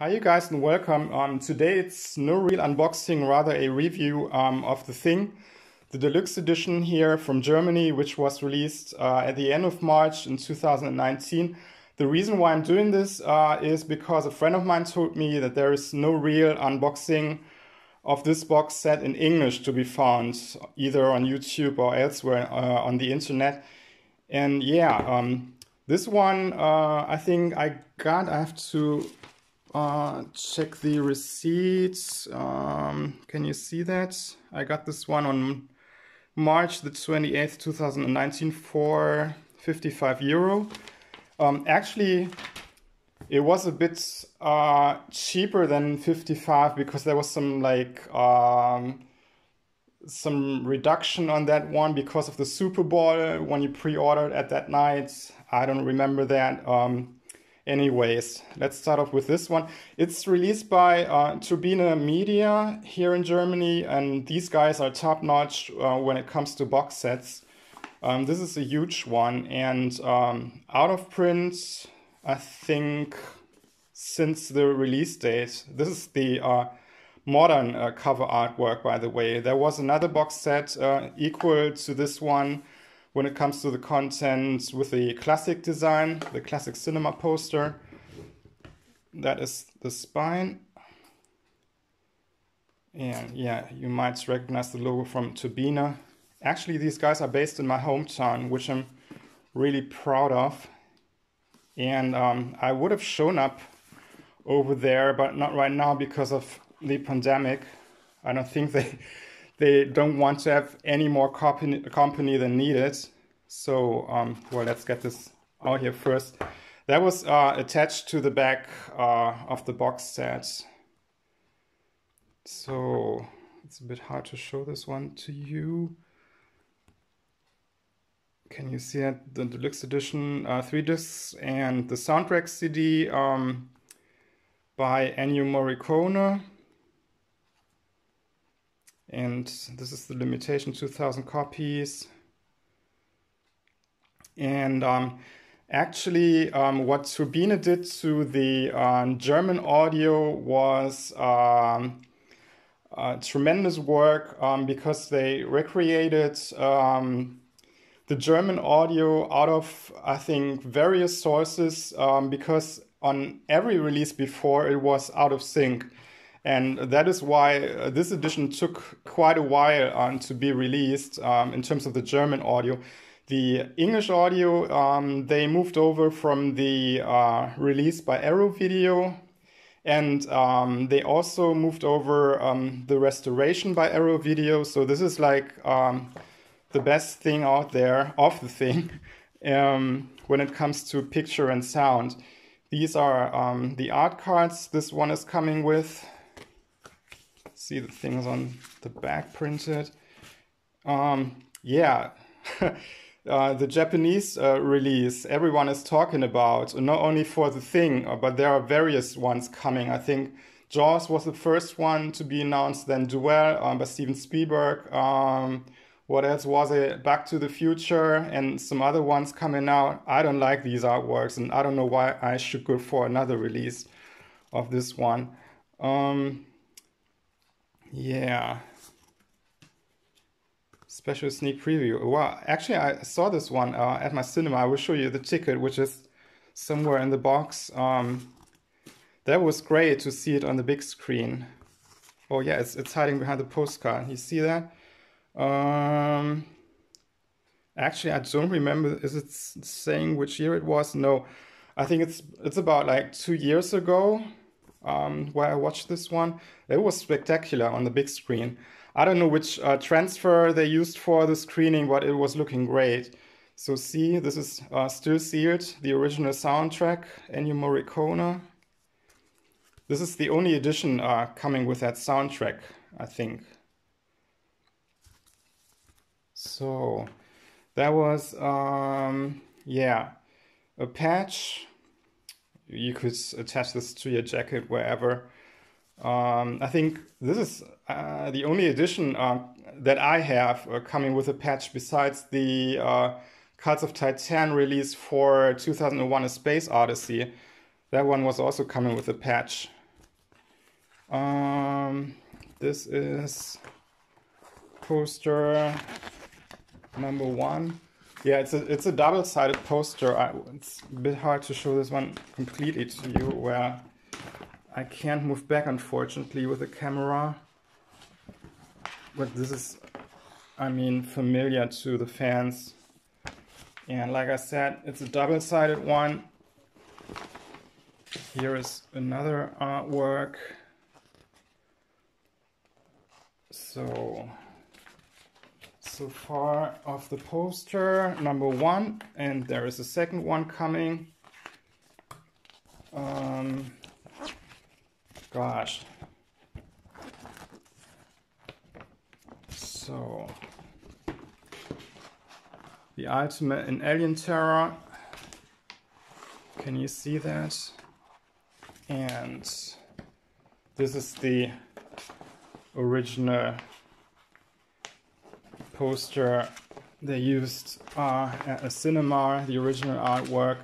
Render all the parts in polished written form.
Hi you guys and welcome. Today it's no real unboxing, rather a review of The Thing, the deluxe edition here from Germany, which was released at the end of March in 2019. The reason why I'm doing this is because a friend of mine told me that there is no real unboxing of this box set in English to be found either on YouTube or elsewhere on the internet. And yeah, this one I think I got. I have to check the receipts. Can you see that? I got this one on March the 28th, 2019 for €55. Actually, it was a bit cheaper than 55 because there was some like some reduction on that one because of the Super Bowl when you pre-ordered at that night. I don't remember that. Anyways, let's start off with this one. It's released by Turbine Media here in Germany, and these guys are top-notch when it comes to box sets. This is a huge one, and out of print, I think, since the release date. This is the modern cover artwork, by the way. There was another box set equal to this one when it comes to the content with the classic design, the classic cinema poster. That is the spine. And yeah, you might recognize the logo from Turbine. Actually, these guys are based in my hometown, which I'm really proud of. And I would have shown up over there, but not right now because of the pandemic. I don't think they don't want to have any more company than needed. So, well, let's get this out here first. That was attached to the back of the box set. So, it's a bit hard to show this one to you. Can you see that? The deluxe edition, 3 discs, and the soundtrack CD by Ennio Morricone. And this is the limitation, 2,000 copies. And actually, what Turbine did to the German audio was tremendous work because they recreated the German audio out of, I think, various sources, because on every release before it was out of sync. And that is why this edition took quite a while to be released in terms of the German audio. The English audio, they moved over from the release by Arrow Video, and they also moved over the restoration by Arrow Video. So this is like the best thing out there of The Thing when it comes to picture and sound. These are the art cards this one is coming with. See the things on the back printed. Yeah, the Japanese release everyone is talking about, not only for The Thing, but there are various ones coming. I think Jaws was the first one to be announced, then Duel by Steven Spielberg. What else was it? Back to the Future and some other ones coming out. I don't like these artworks, and I don't know why I should go for another release of this one. Yeah. Special sneak preview. Well, actually, I saw this one at my cinema. I will show you the ticket, which is somewhere in the box. That was great to see it on the big screen. Oh yeah, it's hiding behind the postcard. You see that? Actually, I don't remember. Is it saying which year it was? No, I think it's about like 2 years ago where I watched this one. It was spectacular on the big screen. I don't know which transfer they used for the screening, but it was looking great. So see, this is still sealed, the original soundtrack, Ennio Morricone. This is the only edition coming with that soundtrack, I think. So that was, yeah, a patch. You could attach this to your jacket, wherever. I think this is the only edition that I have coming with a patch besides the Cards of Titan release for 2001 A Space Odyssey. That one was also coming with a patch. This is poster number one. Yeah, it's a double-sided poster. It's a bit hard to show this one completely to you, where I can't move back, unfortunately, with the camera. But this is, I mean, familiar to the fans. And like I said, it's a double-sided one. Here is another artwork. So far of the poster, number one, and there is a second one coming. Gosh. So, the ultimate in alien terror. Can you see that? And this is the original poster they used at a cinema, the original artwork.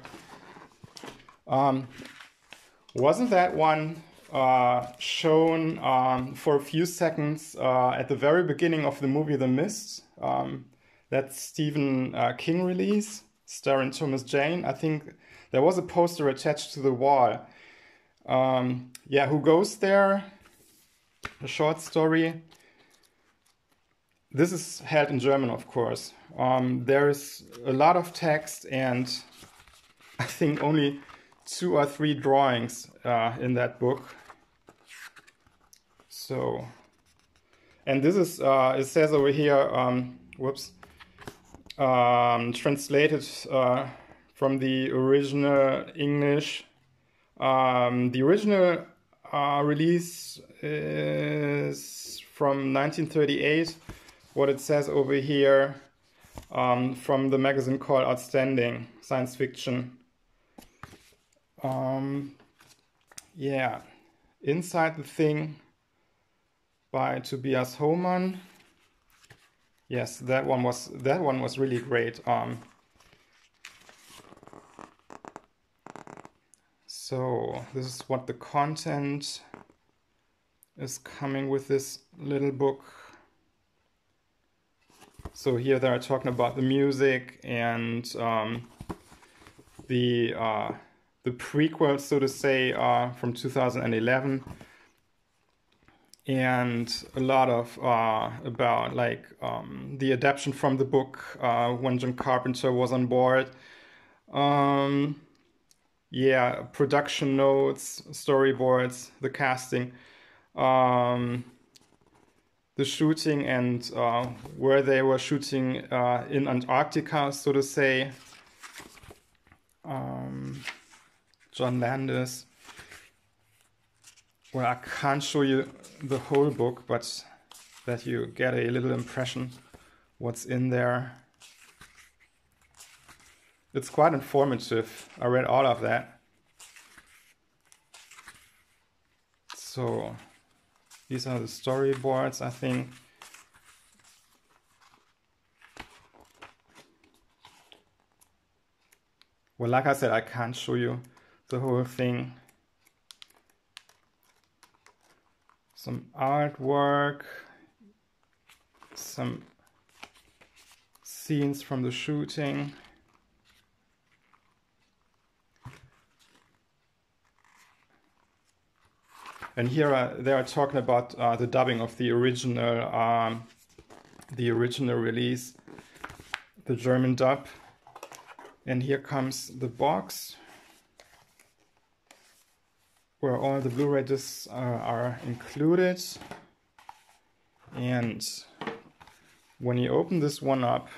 Wasn't that one shown for a few seconds at the very beginning of the movie The Mist? That's Stephen King release, starring Thomas Jane. I think there was a poster attached to the wall. Yeah, Who Goes There? A short story. This is held in German, of course. There is a lot of text, and I think only 2 or 3 drawings in that book. So, and this is, it says over here, translated from the original English. The original release is from 1938. What it says over here, from the magazine called Outstanding Science Fiction. Yeah, Inside the Thing by Tobias Hohmann. Yes, that one was really great. So this is what the content is coming with this little book. So here they are talking about the music and the prequel, so to say, from 2011, and a lot of about like the adaptation from the book when John Carpenter was on board. Yeah, production notes, storyboards, the casting. The shooting and where they were shooting in Antarctica, so to say. John Landis. Well, I can't show you the whole book, but that you get a little impression what's in there. It's quite informative. I read all of that. So, these are the storyboards, I think. Well, like I said, I can't show you the whole thing. Some artwork, some scenes from the shooting. And here they are talking about the dubbing of the original release, the German dub. And here comes the box, where all the Blu-ray discs are included. And when you open this one up,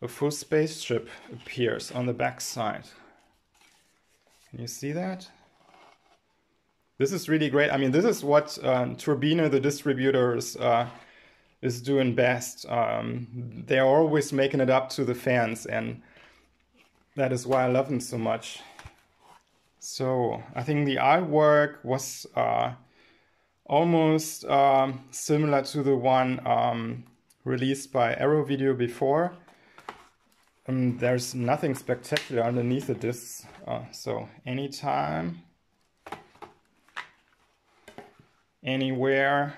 a full spaceship appears on the backside. Can you see that? This is really great. I mean, this is what Turbine, the distributors, is doing best. They're always making it up to the fans, and that is why I love them so much. So I think the artwork was almost similar to the one released by Arrow Video before. There's nothing spectacular underneath the discs, so anytime. anywhere.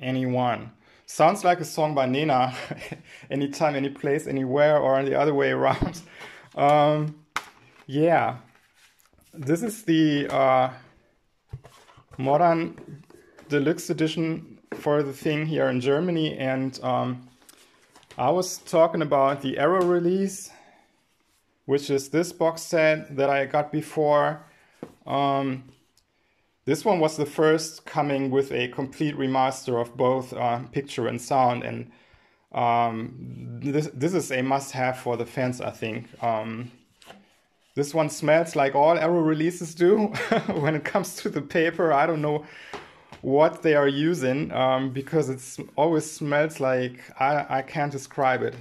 Anyone. Sounds like a song by Nena. Anytime, any place, anywhere, or the other way around. Yeah. This is the modern deluxe edition for The Thing here in Germany, and I was talking about the Arrow release, which is this box set that I got before. This one was the first coming with a complete remaster of both picture and sound, and this is a must-have for the fans, I think. This one smells like all Arrow releases do when it comes to the paper. I don't know what they are using, because it always smells like, I can't describe it.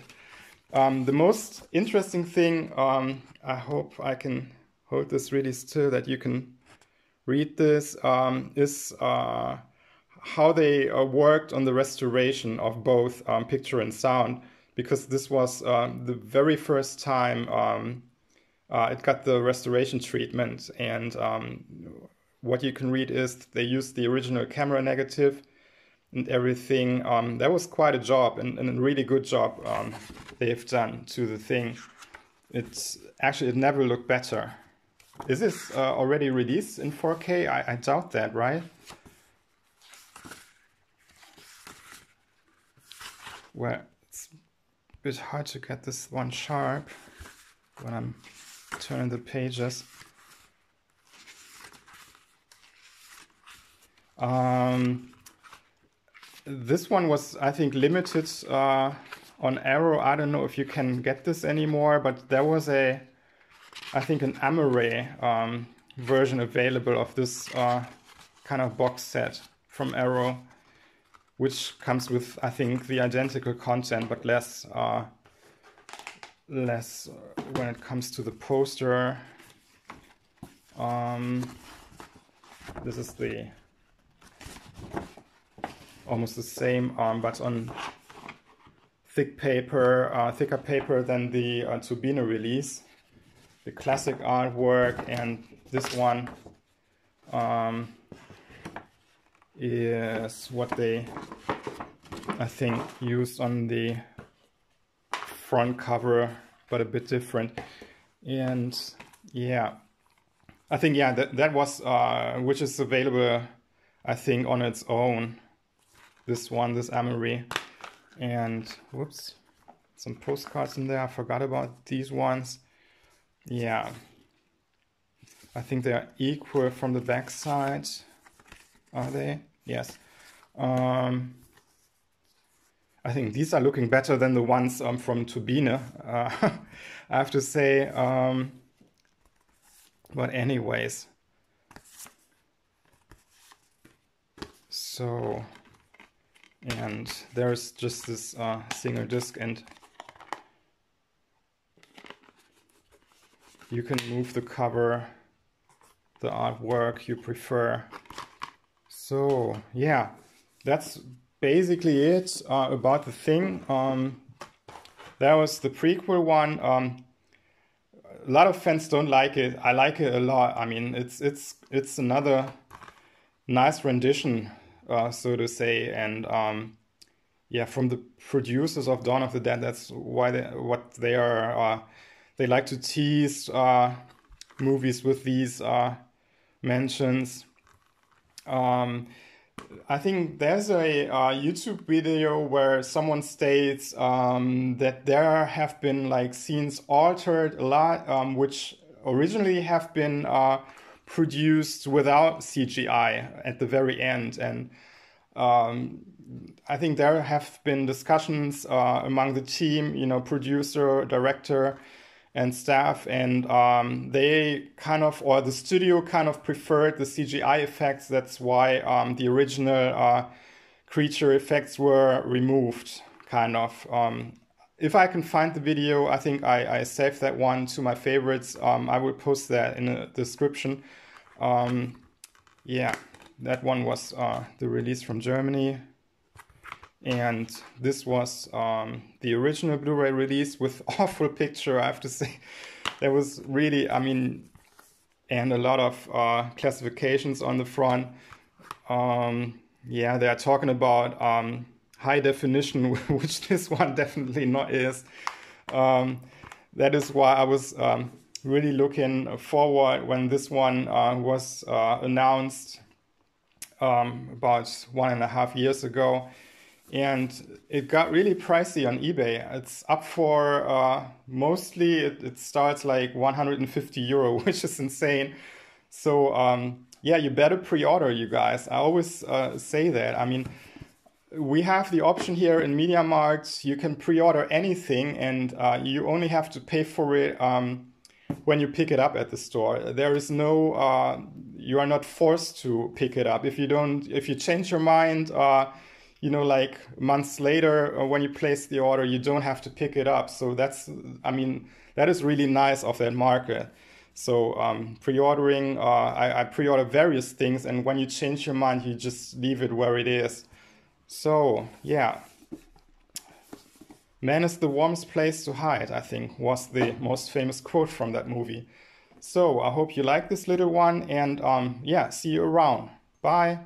The most interesting thing, I hope I can hold this really still that you can read this, is how they worked on the restoration of both picture and sound, because this was the very first time it got the restoration treatment. And what you can read is they used the original camera negative and everything. That was quite a job, and a really good job they've done to The Thing. It's actually, it never looked better. Is this already released in 4K? I doubt that, right? Well, it's a bit hard to get this one sharp when I'm turning the pages. This one was, I think, limited on Arrow. I don't know if you can get this anymore, but there was a, I think, an Amare version available of this kind of box set from Arrow, which comes with, I think, the identical content, but less, when it comes to the poster. This is the almost the same, but on thick paper, thicker paper than the Turbine release, the classic artwork. And this one is what they, I think, used on the front cover, but a bit different. And yeah, I think, yeah, that was, which is available, I think, on its own. This one, this Amare, and whoops, some postcards in there. I forgot about these ones. Yeah, I think they are equal from the back side. Are they? Yes. I think these are looking better than the ones from Turbine, I have to say. But anyways, so. And there's just this single disc, and you can move the cover, the artwork you prefer. So yeah, that's basically it about The Thing. That was the prequel one. A lot of fans don't like it. I like it a lot. I mean, it's another nice rendition, so to say. And yeah, from the producers of Dawn of the Dead, that's why they are. They like to tease movies with these mentions. I think there's a YouTube video where someone states that there have been like scenes altered a lot, which originally have been produced without CGI at the very end. And I think there have been discussions among the team, you know, producer, director, and staff, and they kind of, or the studio kind of preferred the CGI effects. That's why the original creature effects were removed, kind of. If I can find the video, I think I saved that one to my favorites. I will post that in the description. Yeah, that one was the release from Germany. And this was the original Blu-ray release with awful picture, I have to say. There was really, I mean, and a lot of classifications on the front. Yeah, they are talking about high definition, which this one definitely not is. That is why I was really looking forward when this one was announced about 1.5 years ago. And it got really pricey on eBay. It's up for mostly it starts like 150 euro, which is insane. So yeah, you better pre-order, you guys. I always say that. I mean, we have the option here in MediaMarkt. You can pre-order anything, and you only have to pay for it when you pick it up at the store. There is no you are not forced to pick it up if you don't. If you change your mind, you know, like months later, when you place the order, you don't have to pick it up. So that's, I mean, that is really nice of that market. So pre-ordering, I pre-order various things, and when you change your mind, you just leave it where it is. So yeah, man is the warmest place to hide, I think, was the most famous quote from that movie. So I hope you like this little one, and yeah, see you around. Bye.